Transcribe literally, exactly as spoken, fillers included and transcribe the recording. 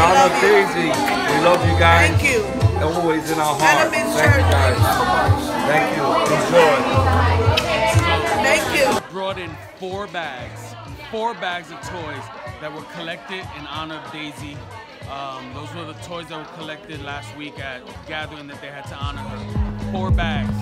Nana, Daisy, we love you guys. Thank you. Always in our heart. Thank you guys. Thank you. Enjoy. Thank you. Brought in four bags, four bags of toys that were collected in honor of Daisy. Um, those were the toys that were collected last week at a gathering that they had to honor her. Four bags.